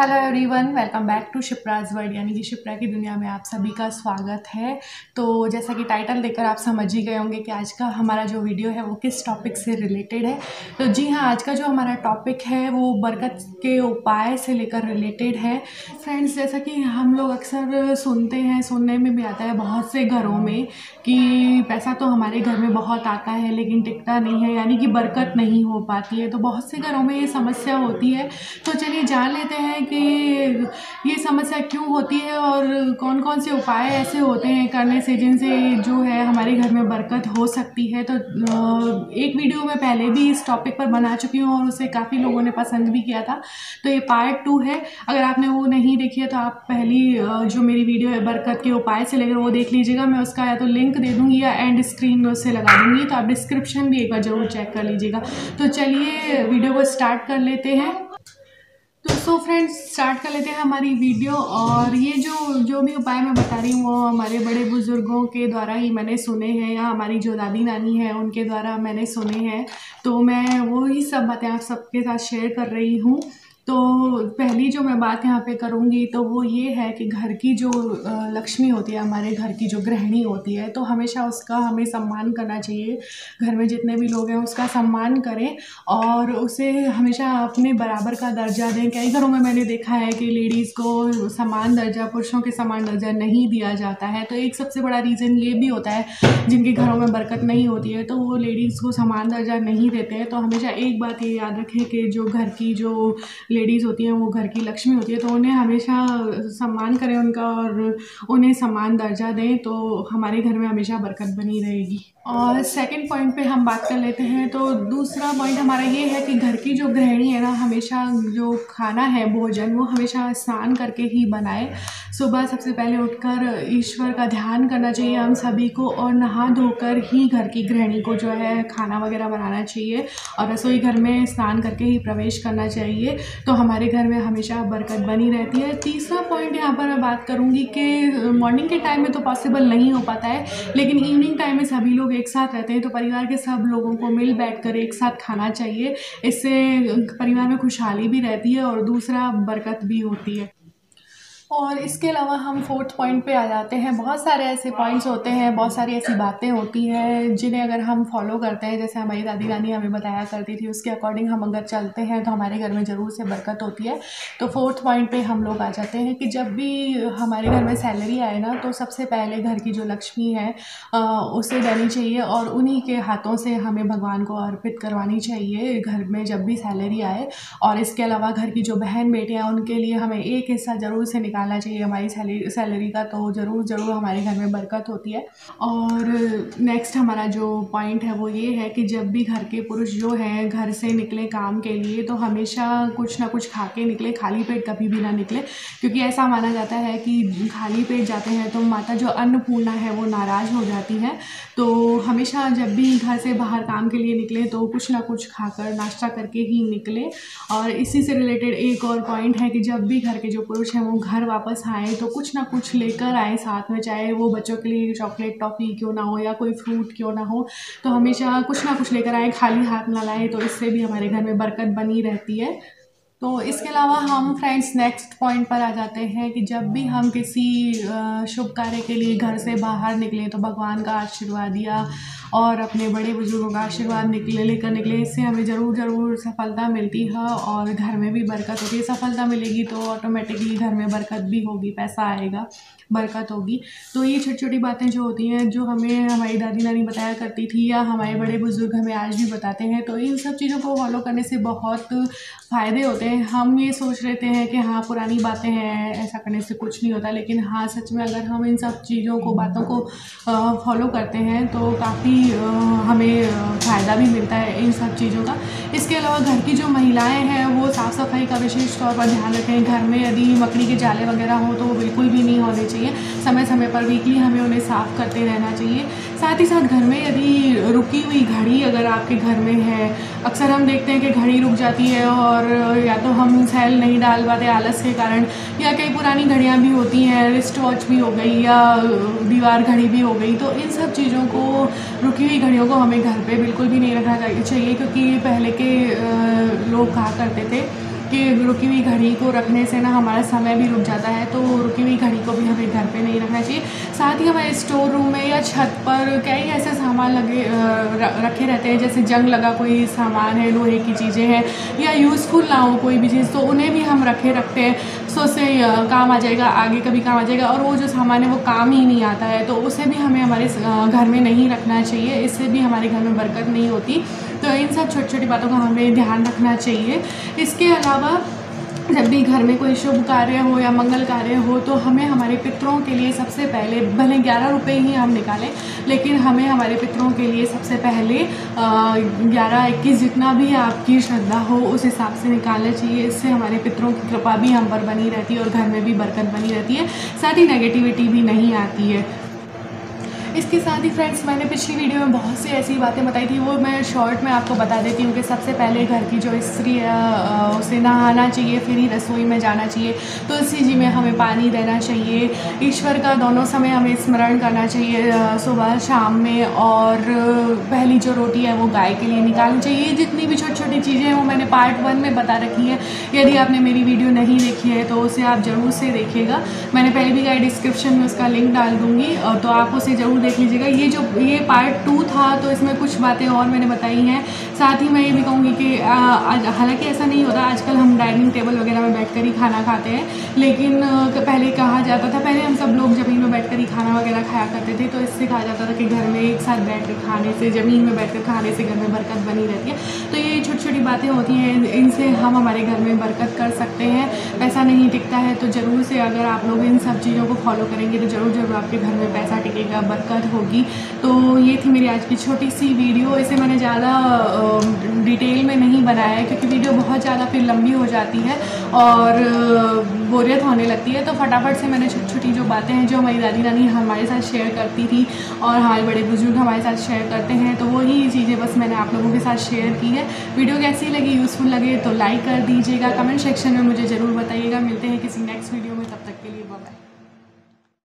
Hello everyone, welcome back to Kshipra's world यानी कि क्षिप्रा की दुनिया में आप सभी का स्वागत है। तो जैसा कि टाइटल देखकर आप समझ ही गए होंगे कि आज का हमारा जो वीडियो है वो किस टॉपिक से रिलेटेड है। तो जी हाँ, आज का जो हमारा टॉपिक है वो बरकत के उपाय से लेकर रिलेटेड है। फ्रेंड्स, जैसा कि हम लोग अक्सर सुनते हैं, सुनने में भी आता है बहुत से घरों में कि पैसा तो हमारे घर में बहुत आता है लेकिन टिकता नहीं है, यानी कि बरकत नहीं हो पाती है। तो बहुत से घरों में ये समस्या होती है। तो चलिए जान लेते हैं कि ये समस्या क्यों होती है और कौन कौन से उपाय ऐसे होते हैं करने से जिनसे जो है हमारे घर में बरकत हो सकती है। तो एक वीडियो मैं पहले भी इस टॉपिक पर बना चुकी हूँ और उसे काफ़ी लोगों ने पसंद भी किया था। तो ये पार्ट 2 है, अगर आपने वो नहीं देखी है तो आप पहली जो मेरी वीडियो है बरकत के उपाय से लेकर वो देख लीजिएगा। मैं उसका या तो लिंक दे दूँगी या एंड स्क्रीन में उससे लगा दूँगी, तो आप डिस्क्रिप्शन भी एक बार ज़रूर चेक कर लीजिएगा। तो चलिए वीडियो को स्टार्ट कर लेते हैं। तो सो फ्रेंड्स, स्टार्ट कर लेते हैं हमारी वीडियो। और ये जो भी उपाय मैं बता रही हूँ वो हमारे बड़े बुज़ुर्गों के द्वारा ही मैंने सुने हैं, या हमारी जो दादी नानी है उनके द्वारा मैंने सुने हैं। तो मैं वो ही सब बातें आप सबके साथ शेयर कर रही हूँ। तो पहली जो मैं बात यहाँ पे करूँगी तो वो ये है कि घर की जो लक्ष्मी होती है, हमारे घर की जो गृहिणी होती है, तो हमेशा उसका हमें सम्मान करना चाहिए। घर में जितने भी लोग हैं उसका सम्मान करें और उसे हमेशा अपने बराबर का दर्जा दें। कई घरों में मैंने देखा है कि लेडीज़ को समान दर्जा, पुरुषों के समान दर्जा नहीं दिया जाता है। तो एक सबसे बड़ा रीज़न ये भी होता है जिनके घरों में बरकत नहीं होती है तो वो लेडीज़ को समान दर्जा नहीं देते हैं। तो हमेशा एक बात ये याद रखें कि जो घर की जो लेडीज़ होती हैं वो घर की लक्ष्मी होती है, तो उन्हें हमेशा सम्मान करें उनका और उन्हें समान दर्जा दें, तो हमारे घर में हमेशा बरकत बनी रहेगी। और सेकंड पॉइंट पे हम बात कर लेते हैं। तो दूसरा पॉइंट हमारा ये है कि घर की जो गृहिणी है ना, हमेशा जो खाना है, भोजन, वो हमेशा स्नान करके ही बनाए। सुबह सबसे पहले उठकर ईश्वर का ध्यान करना चाहिए हम सभी को, और नहा धोकर ही घर की गृहिणी को जो है खाना वगैरह बनाना चाहिए और रसोई घर में स्नान करके ही प्रवेश करना चाहिए, तो हमारे घर में हमेशा बरकत बनी रहती है। तीसरा पॉइंट यहाँ पर मैं बात करूँगी कि मॉर्निंग के टाइम में तो पॉसिबल नहीं हो पाता है, लेकिन इवनिंग टाइम में सभी लोग एक साथ रहते हैं तो परिवार के सब लोगों को मिल बैठकर एक साथ खाना चाहिए। इससे परिवार में खुशहाली भी रहती है और दूसरा बरकत भी होती है। और इसके अलावा हम 4th पॉइंट पे आ जाते हैं। बहुत सारे ऐसे पॉइंट्स होते हैं, बहुत सारी ऐसी बातें होती हैं जिन्हें अगर हम फॉलो करते हैं, जैसे हमारी दादी नानी हमें बताया करती थी, उसके अकॉर्डिंग हम अगर चलते हैं तो हमारे घर में ज़रूर से बरकत होती है। तो 4th पॉइंट पे हम लोग आ जाते हैं कि जब भी हमारे घर में सैलरी आए ना, तो सबसे पहले घर की जो लक्ष्मी है उसे देनी चाहिए और उन्हीं के हाथों से हमें भगवान को अर्पित करवानी चाहिए घर में जब भी सैलरी आए। और इसके अलावा घर की जो बहन बेटियाँ, उनके लिए हमें एक हिस्सा ज़रूर से निकालना चाहिए हमारी सैलरी का, तो ज़रूर हमारे घर में बरकत होती है। और नेक्स्ट हमारा जो पॉइंट है वो ये है कि जब भी घर के पुरुष जो हैं घर से निकले काम के लिए, तो हमेशा कुछ ना कुछ खा के निकले, खाली पेट कभी भी ना निकले, क्योंकि ऐसा माना जाता है कि खाली पेट जाते हैं तो माता जो अन्नपूर्णा है वो नाराज़ हो जाती है। तो हमेशा जब भी घर से बाहर काम के लिए निकले तो कुछ ना कुछ खाकर, नाश्ता करके ही निकले। और इसी से रिलेटेड एक और पॉइंट है कि जब भी घर के जो पुरुष हैं वो घर वापस आए तो कुछ ना कुछ लेकर आए साथ में, चाहे वो बच्चों के लिए चॉकलेट, टॉफ़ी क्यों ना हो या कोई फ्रूट क्यों ना हो, तो हमेशा कुछ ना कुछ लेकर आए, खाली हाथ ना लाए, तो इससे भी हमारे घर में बरकत बनी रहती है। तो इसके अलावा हम फ्रेंड्स नेक्स्ट पॉइंट पर आ जाते हैं कि जब भी हम किसी शुभ कार्य के लिए घर से बाहर निकलें तो भगवान का आशीर्वाद या और अपने बड़े बुजुर्गों का आशीर्वाद लेकर निकले, इससे हमें ज़रूर सफलता मिलती है और घर में भी बरकत होती है। सफलता मिलेगी तो ऑटोमेटिकली घर में बरकत भी होगी, पैसा आएगा, बरकत होगी। तो ये छोटी छोटी बातें जो होती हैं, जो हमें हमारी दादी नानी बताया करती थी या हमारे बड़े बुजुर्ग हमें आज भी बताते हैं, तो इन सब चीज़ों को फॉलो करने से बहुत फ़ायदे होते हैं। हम ये सोच लेते हैं कि हाँ पुरानी बातें हैं, ऐसा करने से कुछ नहीं होता, लेकिन हाँ सच में अगर हम इन सब चीज़ों को, बातों को फॉलो करते हैं तो काफ़ी हमें फ़ायदा भी मिलता है इन सब चीज़ों का। इसके अलावा घर की जो महिलाएं हैं वो साफ़ सफाई का विशेष तौर पर ध्यान रखें। घर में यदि मकड़ी के जाले वगैरह हों तो वो बिल्कुल भी नहीं होने चाहिए, समय समय पर वीकली हमें उन्हें साफ़ करते रहना चाहिए। साथ ही साथ घर में यदि रुकी हुई घड़ी अगर आपके घर में है, अक्सर हम देखते हैं कि घड़ी रुक जाती है और या तो हम सेल नहीं डाल पाते आलस के कारण, या कई पुरानी घड़ियाँ भी होती हैं, रिस्ट वॉच भी हो गई या दीवार घड़ी भी हो गई, तो इन सब चीज़ों को, रुकी हुई घड़ियों को हमें घर पे बिल्कुल भी नहीं रखना चाहिए, क्योंकि पहले के लोग कहा करते थे कि रुकी हुई घड़ी को रखने से ना हमारा समय भी रुक जाता है, तो रुकी हुई घड़ी को भी हमें घर पे नहीं रखना चाहिए। साथ ही हमारे स्टोर रूम में या छत पर कई ऐसे सामान लगे रखे रहते हैं, जैसे जंग लगा कोई सामान है, लोहे की चीज़ें हैं या यूज़फुल ना हो कोई भी चीज़, तो उन्हें भी हम रखते हैं, सो उससे काम आ जाएगा, आगे कभी काम आ जाएगा। और वो जो सामान है वो काम ही नहीं आता है, तो उसे भी हमें हमारे घर में नहीं रखना चाहिए, इससे भी हमारे घर में बरकत नहीं होती। तो इन सब छोटी छोटी बातों का हमें ध्यान रखना चाहिए। इसके अलावा जब भी घर में कोई शुभ कार्य हो या मंगल कार्य हो, तो हमें हमारे पितरों के लिए सबसे पहले, भले 11 रुपये ही हम निकालें, लेकिन हमें हमारे पितरों के लिए सबसे पहले 11-21 जितना भी आपकी श्रद्धा हो उस हिसाब से निकालना चाहिए। इससे हमारे पितरों की कृपा भी हम पर बनी रहती है और घर में भी बरकत बनी रहती है, साथ ही नेगेटिविटी भी नहीं आती है। इसके साथ ही फ्रेंड्स, मैंने पिछली वीडियो में बहुत सी ऐसी बातें बताई थी, वो मैं शॉर्ट में आपको बता देती हूँ कि सबसे पहले घर की जो स्त्री है उसे नहाना चाहिए, फिर ही रसोई में जाना चाहिए, तुलसी जी में हमें पानी देना चाहिए, ईश्वर का दोनों समय हमें स्मरण करना चाहिए, सुबह शाम में। और पहली जो रोटी है वो गाय के लिए निकालनी चाहिए। जितनी भी छोटी छोटी चीज़ें हैं वो मैंने पार्ट 1 में बता रखी है, यदि आपने मेरी वीडियो नहीं देखी है तो उसे आप ज़रूर से देखिएगा। मैंने पहले भी डिस्क्रिप्शन में उसका लिंक डाल दूँगी, तो आप उसे ज़रूर देख लीजिएगा। ये पार्ट 2 था, तो इसमें कुछ बातें और मैंने बताई हैं। साथ ही मैं ये भी कहूँगी कि हालांकि ऐसा नहीं होता, आजकल हम डाइनिंग टेबल वगैरह में बैठकर ही खाना खाते हैं, लेकिन पहले कहा जाता था, पहले हम सब लोग ज़मीन में बैठकर ही खाना वगैरह खाया करते थे, तो इससे कहा जाता था कि घर में एक साथ बैठकर खाने से, ज़मीन में बैठकर खाने से घर में बरकत बनी रहती है। तो ये छोटी छोटी बातें होती हैं, इनसे हम हमारे घर में बरकत कर सकते हैं। पैसा नहीं टिकता है, तो ज़रूर से अगर आप लोग इन सब चीज़ों को फॉलो करेंगे तो ज़रूर आपके घर में पैसा टिकेगा, बरकत होगी। तो ये थी मेरी आज की छोटी सी वीडियो। इसे मैंने ज़्यादा डिटेल में नहीं बनाया है, क्योंकि वीडियो बहुत ज़्यादा फिर लंबी हो जाती है और बोरियत होने लगती है। तो फटाफट से मैंने छोटी छोटी जो बातें हैं जो हमारी दादी नानी हमारे साथ शेयर करती थी और हमारे बड़े बुजुर्ग हमारे साथ शेयर करते हैं, तो वही चीज़ें बस मैंने आप लोगों के साथ शेयर की है। वीडियो कैसी लगी, यूज़फुल लगे तो लाइक कर दीजिएगा, कमेंट सेक्शन में मुझे ज़रूर बताइएगा। मिलते हैं किसी नेक्स्ट वीडियो में, तब तक के लिए बाय।